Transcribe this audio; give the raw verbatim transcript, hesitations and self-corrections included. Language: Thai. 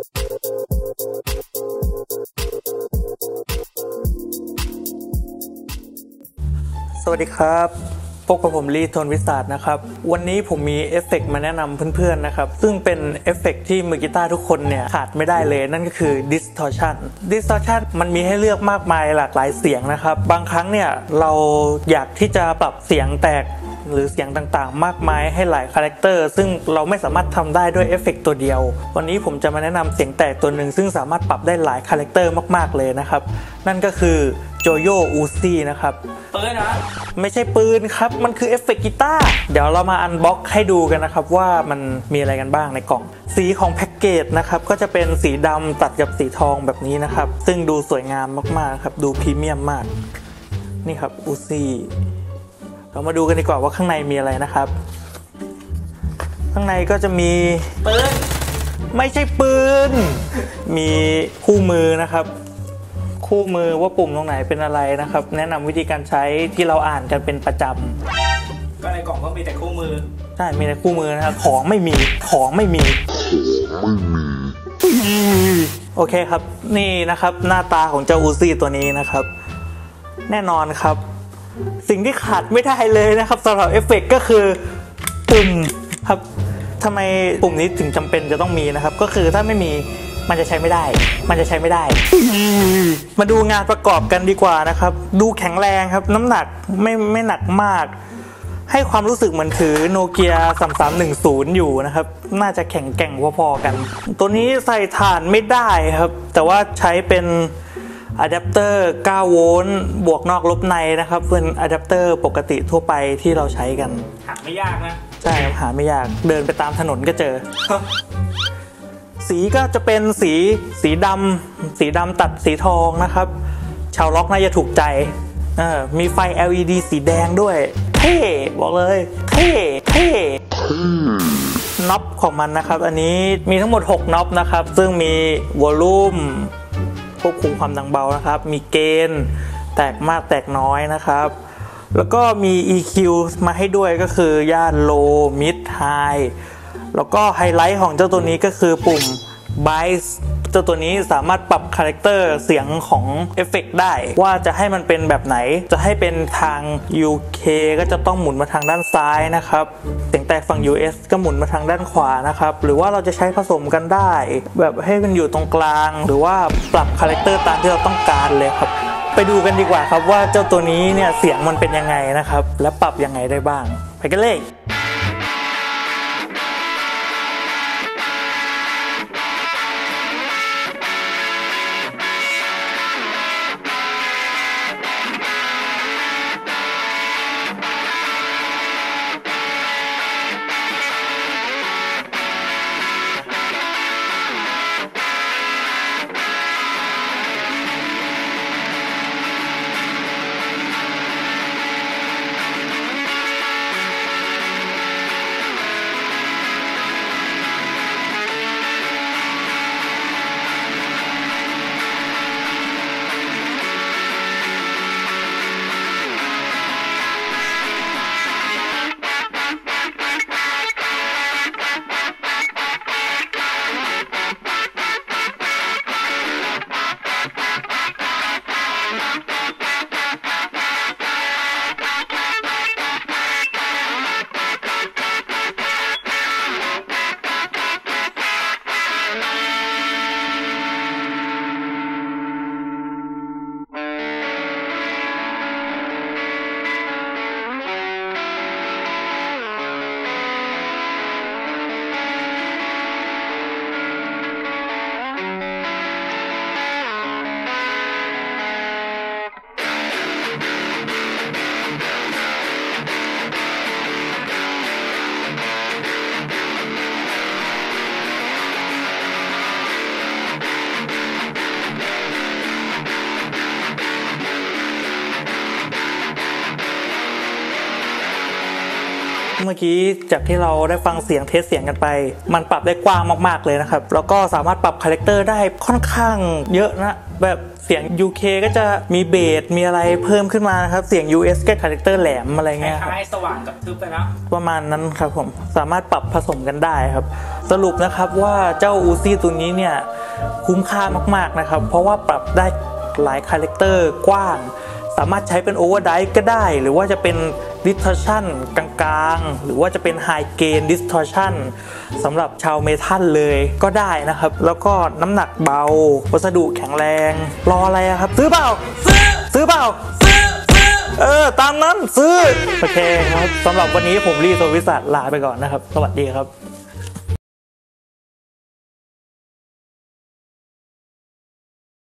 สวัสดีครับพบกับผมลีโทนวิศาสนะครับวันนี้ผมมีเอฟเฟกต์มาแนะนำเพื่อนๆนะครับซึ่งเป็นเอฟเฟกต์ที่มือกีตาร์ทุกคนเนี่ยขาดไม่ได้เลยนั่นก็คือ distortion distortion มันมีให้เลือกมากมายหลากหลายเสียงนะครับบางครั้งเนี่ยเราอยากที่จะปรับเสียงแตกหรือเสียงต่างๆมากมายให้หลายคาแรคเตอร์ซึ่งเราไม่สามารถทำได้ด้วยเอฟเฟกต์ตัวเดียววันนี้ผมจะมาแนะนำเสียงแตกตัวหนึ่งซึ่งสามารถปรับได้หลายคาแรคเตอร์มากๆเลยนะครับนั่นก็คือโจโยอูซี่นะครับปืนนะไม่ใช่ปืนครับมันคือเอฟเฟกต์กีตาร์เดี๋ยวเรามาอันบ็อกให้ดูกันนะครับว่ามันมีอะไรกันบ้างในกล่องสีของแพ็กเกจนะครับก็จะเป็นสีดำตัดกับสีทองแบบนี้นะครับซึ่งดูสวยงามมากๆครับดูพรีเมียมมากนี่ครับอูซี่เรามาดูกันดีกว่าว่าข้างในมีอะไรนะครับข้างในก็จะมีปืนไม่ใช่ปืนมีคู่มือนะครับคู่มือว่าปุ่มตรงไหนเป็นอะไรนะครับแนะนำวิธีการใช้ที่เราอ่านกันเป็นประจำก็ในกล่องก็มีแต่คู่มือใช่มีแต่คู่มือนะครับของไม่มีของไม่มีโอเคครับนี่นะครับหน้าตาของเจ้าอูซี่ตัวนี้นะครับแน่นอนครับสิ่งที่ขาดไม่ได้เลยนะครับสำหรับเอฟเฟกต์ก็คือปุ่มครับทำไมปุ่มนี้ถึงจำเป็นจะต้องมีนะครับก็คือถ้าไม่มีมันจะใช้ไม่ได้มันจะใช้ไม่ได้มาดูงานประกอบกันดีกว่านะครับดูแข็งแรงครับน้ำหนักไม่ไม่หนักมากให้ความรู้สึกเหมือนถือโนเกียสามสามหนึ่งศูนย์อยู่นะครับน่าจะแข็งแกร่งพอๆกันตัวนี้ใส่ฐานไม่ได้ครับแต่ว่าใช้เป็นอะแดปเตอร์เก้าโวลต์บวกนอกลบในนะครับเป็นอะแดปเตอร์ปกติทั่วไปที่เราใช้กันหาไม่ยากนะใช่หาไม่ยากเดินไปตามถนนก็เจอสีก็จะเป็นสีสีดำสีดำตัดสีทองนะครับชาวล็อกน่าจะถูกใจเออมีไฟ แอล อี ดี สีแดงด้วยเท่บอกเลยเท่เท่น็อปของมันนะครับอันนี้มีทั้งหมดหกน็อปนะครับซึ่งมีวอลลุ่มควบคุมความดังเบานะครับมีเกณฑ์แตกมากแตกน้อยนะครับแล้วก็มี อี คิว มาให้ด้วยก็คือย่าน low mid high แล้วก็ไฮไลท์ของเจ้าตัวนี้ก็คือปุ่ม bass เจ้าตัวนี้สามารถปรับคาแรคเตอร์เสียงของเอฟเฟกต์ได้ว่าจะให้มันเป็นแบบไหนจะให้เป็นทาง ยู เค ก็จะต้องหมุนมาทางด้านซ้ายนะครับเสียงแตกฝั่ง ยู เอส ก็หมุนมาทางด้านขวานะครับหรือว่าเราจะใช้ผสมกันได้แบบให้มันอยู่ตรงกลางหรือว่าปรับคาแรคเตอร์ตามที่เราต้องการเลยครับไปดูกันดีกว่าครับว่าเจ้าตัวนี้เนี่ยเสียงมันเป็นยังไงนะครับและปรับยังไงได้บ้างไปกันเลยเมื่อกี้จากที่เราได้ฟังเสียงเทสเสียงกันไปมันปรับได้กว้างมากๆเลยนะครับแล้วก็สามารถปรับคาแรคเตอร์ได้ค่อนข้างเยอะนะ แบบเสียง ยู เค ก็จะมีเบสมีอะไรเพิ่มขึ้นมานะครับเสียง ยู เอส ก็คาแรคเตอร์แหลมอะไรเงี้ยคล้ายสว่างกับทึบไปแล้วประมาณนั้นครับผมสามารถปรับผสมกันได้ครับสรุปนะครับว่าเจ้า อูซี่ ตัวนี้เนี่ยคุ้มค่ามากๆนะครับเพราะว่าปรับได้หลายคาแรคเตอร์กว้างสามารถใช้เป็น overdrive ก็ได้หรือว่าจะเป็น distortion กลางๆหรือว่าจะเป็น high gain distortion สำหรับชาวเมทัลเลยก็ได้นะครับแล้วก็น้ำหนักเบาวัสดุแข็งแรงรออะไรครับซื้อเปล่าซื้อเปล่าเออตามนั้นซื้อโอเคครับสำหรับวันนี้ผมรีโซวิสัตลาไปก่อนนะครับสวัสดีครับ